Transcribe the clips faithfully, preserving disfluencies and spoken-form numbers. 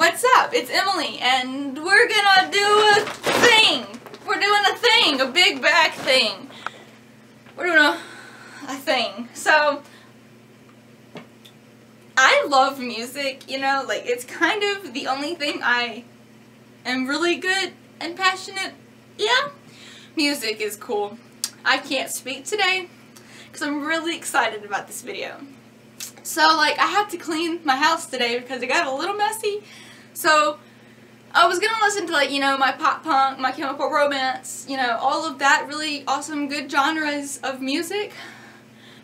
What's up? It's Emily, and we're gonna do a thing! We're doing a thing! A big back thing! We're doing a, a thing. So, I love music, you know, like, it's kind of the only thing I am really good and passionate. Yeah, music is cool. I can't speak today, because I'm really excited about this video. So, like, I had to clean my house today because it got a little messy. So, I was gonna listen to, like, you know, my pop punk, My Chemical Romance, you know, all of that really awesome, good genres of music.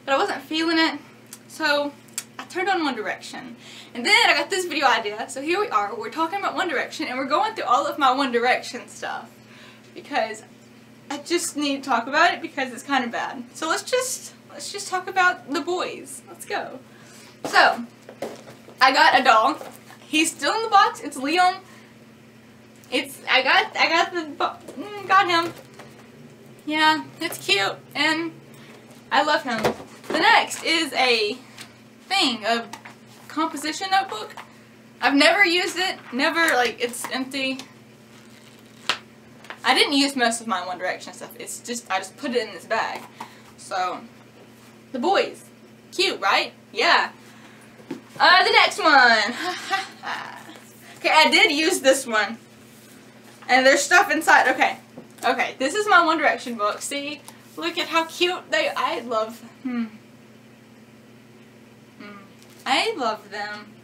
But I wasn't feeling it, so I turned on One Direction. And then I got this video idea, so here we are, we're talking about One Direction, and we're going through all of my One Direction stuff. Because I just need to talk about it because it's kind of bad. So let's just, let's just talk about the boys. Let's go. So, I got a doll. He's still in the box. It's Leon. It's, I got, I got the, got him. Yeah, it's cute, and I love him. The next is a thing, a composition notebook. I've never used it. Never, like, it's empty. I didn't use most of my One Direction stuff. It's just, I just put it in this bag. So, the boys. Cute, right? Yeah. Uh, the next one. Okay, I did use this one. And there's stuff inside. Okay. Okay, this is my One Direction book. See? Look at how cute they, I love, hmm. Hmm. I love them.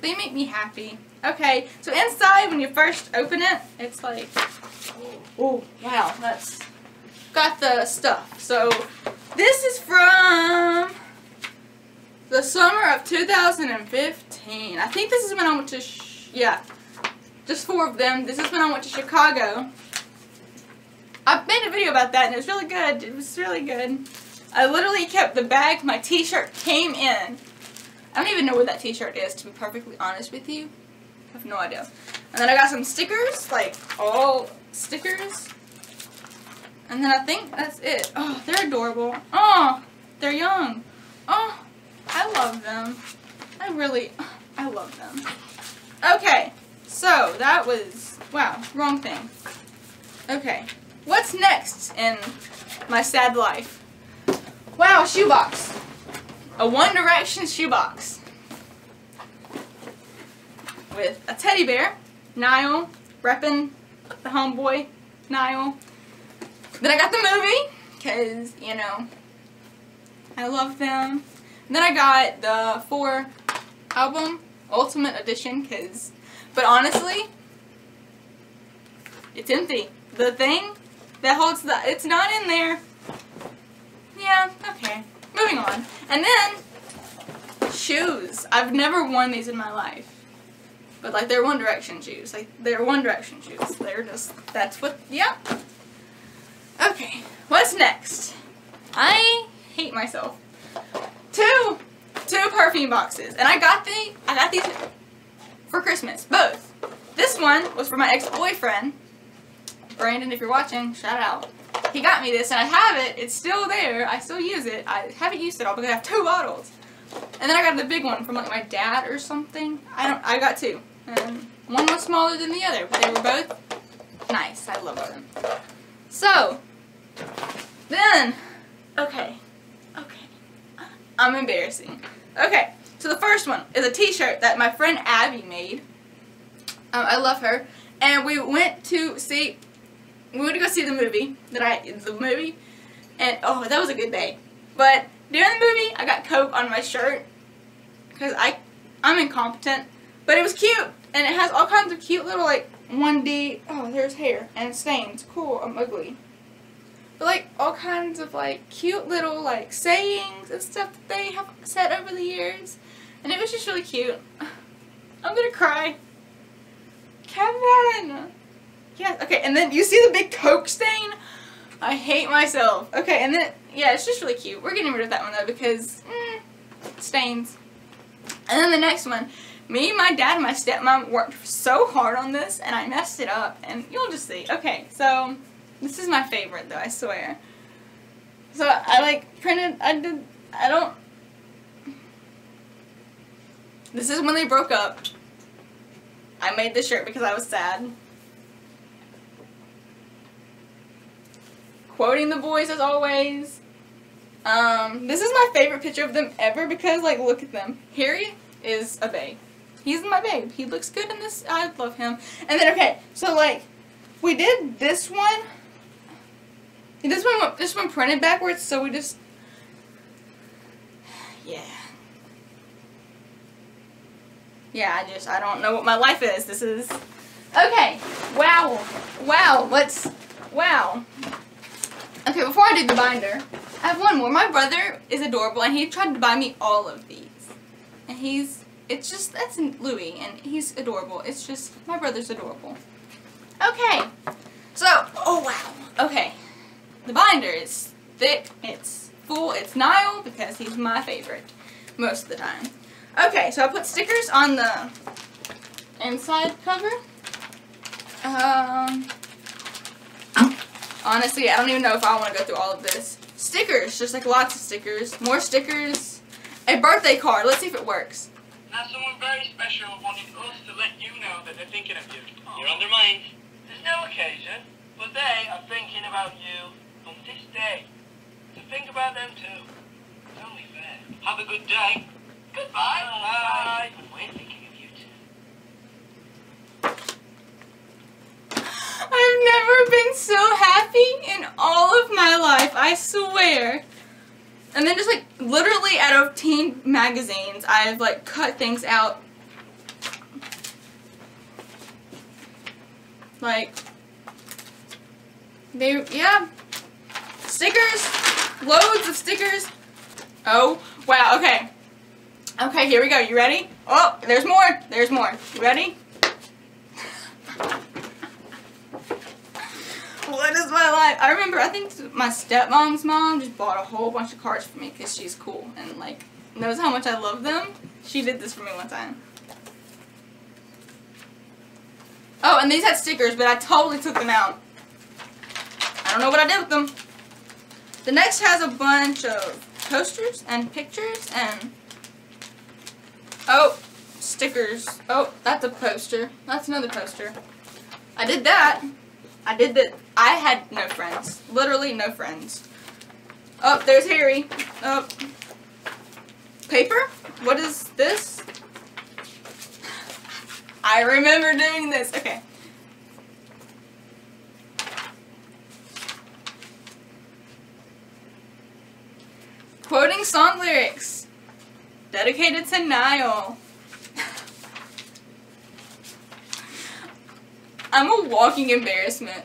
They make me happy. Okay, so inside, when you first open it, it's like, oh, wow, that's got the stuff. So, this is from the summer of two thousand fifteen. I think this is when I went to, sh yeah, just four of them. This is when I went to Chicago. I made a video about that, and it was really good. It was really good. I literally kept the bag my t-shirt came in. I don't even know where that t-shirt is, to be perfectly honest with you. I have no idea. And then I got some stickers, like all stickers. And then I think that's it. Oh, they're adorable. Oh, they're young. Oh, I love them. I really, oh, I love them. Okay, so that was, wow, wrong thing. Okay, what's next in my sad life? Wow, shoebox. A One Direction shoebox. With a teddy bear, Niall, reppin' the homeboy, Niall. Then I got the movie, because, you know, I love them. And then I got the four album, Ultimate Edition, because, but honestly, it's empty. The thing that holds the, it's not in there. Yeah, okay. Moving on. And then, shoes. I've never worn these in my life. But, like, they're One Direction shoes. Like, they're One Direction shoes. They're just, that's what, yep. Yeah. Okay, what's next? I hate myself. Two, two perfume boxes, and I got the, I got these for Christmas, both. This one was for my ex-boyfriend, Brandon. If you're watching, shout out. He got me this, and I have it. It's still there. I still use it. I haven't used it all because I have two bottles. And then I got the big one from, like, my dad or something. I don't. I got two, and one was smaller than the other, but they were both nice. I love them. So. Then, okay, okay, I'm embarrassing. Okay, so the first one is a t-shirt that my friend Abby made. Um, I love her. And we went to see, we went to go see the movie, that I, the movie, and oh, that was a good day. But during the movie, I got Coke on my shirt, because I, I'm incompetent, but it was cute, and it has all kinds of cute little, like, one D, oh, there's hair, and stains, cool, I'm ugly. But, like, all kinds of, like, cute little, like, sayings and stuff that they have said over the years. And it was just really cute. I'm gonna cry. Kevin! Yes, okay, and then you see the big Coke stain? I hate myself. Okay, and then, yeah, it's just really cute. We're getting rid of that one, though, because, mm, stains. And then the next one. Me, my dad, and my stepmom worked so hard on this, and I messed it up. And you'll just see. Okay, so... This is my favorite, though, I swear. So, I, like, printed, I did, I don't, this is when they broke up. made this shirt because I was sad. Quoting the boys as always. Um, this is my favorite picture of them ever because, like, look at them. Harry is a babe. He's my babe. He looks good in this. I love him. And then, okay, so, like, we did this one. This one, this one printed backwards, so we just, yeah. Yeah, I just, I don't know what my life is. This is, okay, wow, wow, let's, wow. Okay, before I do the binder, I have one more. My brother is adorable, and he tried to buy me all of these. And he's, it's just, that's Louis, and he's adorable. It's just, my brother's adorable. Okay, so, oh wow, okay. The binder is thick, it's full, it's Niall, because he's my favorite most of the time. Okay, so I put stickers on the inside cover. Um, honestly, I don't even know if I want to go through all of this. Stickers, just like lots of stickers. More stickers. A birthday card, let's see if it works. Now someone very special wanted us to let you know that they're thinking of you. You're on their mind. There's no occasion, but they are thinking about you. On this day, to think about them too. It's only fair. Have a good day. Goodbye. Bye. Bye. We're thinking of you too. I've never been so happy in all of my life, I swear. And then just like literally out of teen magazines, I've like cut things out. Like, they, yeah. Stickers, loads of stickers. Oh, wow, okay. Okay, here we go, you ready? Oh, there's more, there's more. You ready? What is my life? I remember, I think my stepmom's mom just bought a whole bunch of cards for me because she's cool and like knows how much I love them. She did this for me one time. Oh, and these had stickers, but I totally took them out. I don't know what I did with them. The next has a bunch of posters and pictures and, oh, stickers. Oh, that's a poster. That's another poster. I did that. I did that. I had no friends. Literally no friends. Oh, there's Harry. Oh. Paper? What is this? I remember doing this. Okay. Quoting song lyrics, dedicated to Niall. I'm a walking embarrassment.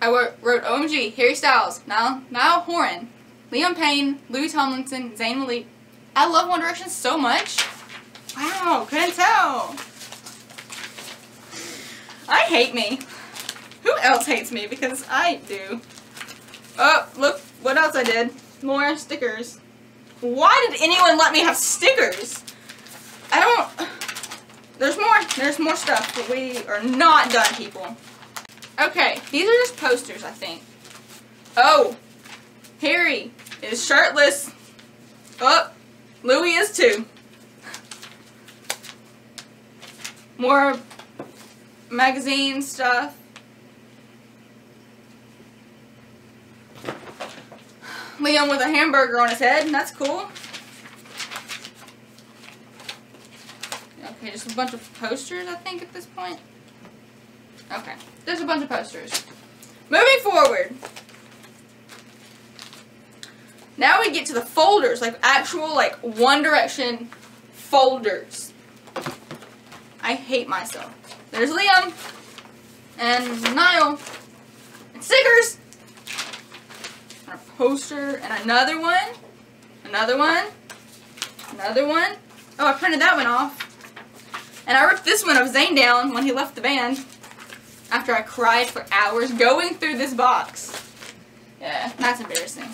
I wrote, wrote O M G, Harry Styles, Niall, Niall Horan, Liam Payne, Louis Tomlinson, Zayn Malik. I love One Direction so much. Wow, couldn't tell. I hate me. Who else hates me? Because I do. Oh, look what else I did. More stickers. Why did anyone let me have stickers? I don't... There's more. There's more stuff, but we are not done, people. Okay, these are just posters, I think. Oh, Harry is shirtless. Oh, Louis is too. More magazine stuff. Liam with a hamburger on his head, and that's cool. Okay, just a bunch of posters, I think, at this point. Okay, there's a bunch of posters. Moving forward. Now we get to the folders, like actual, like, One Direction folders. I hate myself. There's Liam. And Niall. And stickers. A poster, and another one, another one, another one. Oh, I printed that one off. And I ripped this one of Zayn down when he left the band after I cried for hours going through this box. Yeah, that's embarrassing.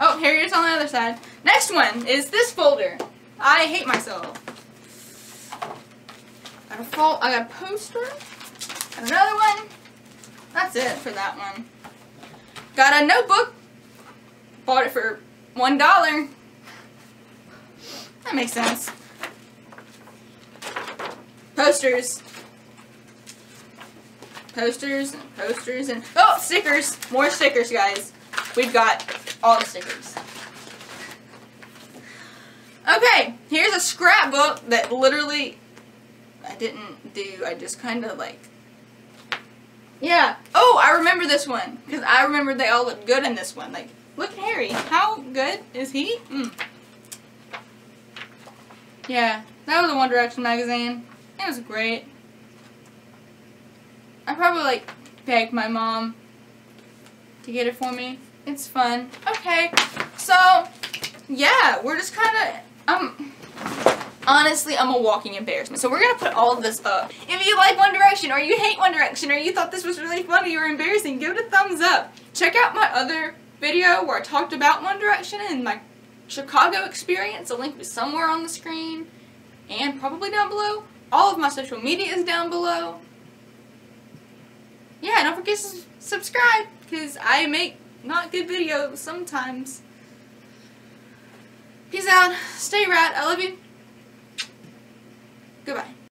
Oh, here it is on the other side. Next one is this folder. I hate myself. Got a fol- I got a poster, and another one. That's it for that one. Got a notebook, bought it for one dollar. That makes sense. Posters. Posters and posters and... Oh! Stickers! More stickers, guys. We've got all the stickers. Okay, here's a scrapbook that literally I didn't do. I just kind of like... Yeah. Oh, I remember this one. Because I remember they all look good in this one. Like, look at Harry. How good is he? Mm. Yeah, that was a One Direction magazine. It was great. I probably, like, begged my mom to get it for me. It's fun. Okay, so, yeah, we're just kind of, um, honestly, I'm a walking embarrassment. So we're going to put all of this up. If you like One Direction, or you hate One Direction, or you thought this was really funny or embarrassing, give it a thumbs up. Check out my other video where I talked about One Direction and my Chicago experience. The link is somewhere on the screen, and probably down below. All of my social media is down below. Yeah, don't forget to subscribe, because I make not good videos sometimes. Peace out. Stay rad. I love you. Goodbye.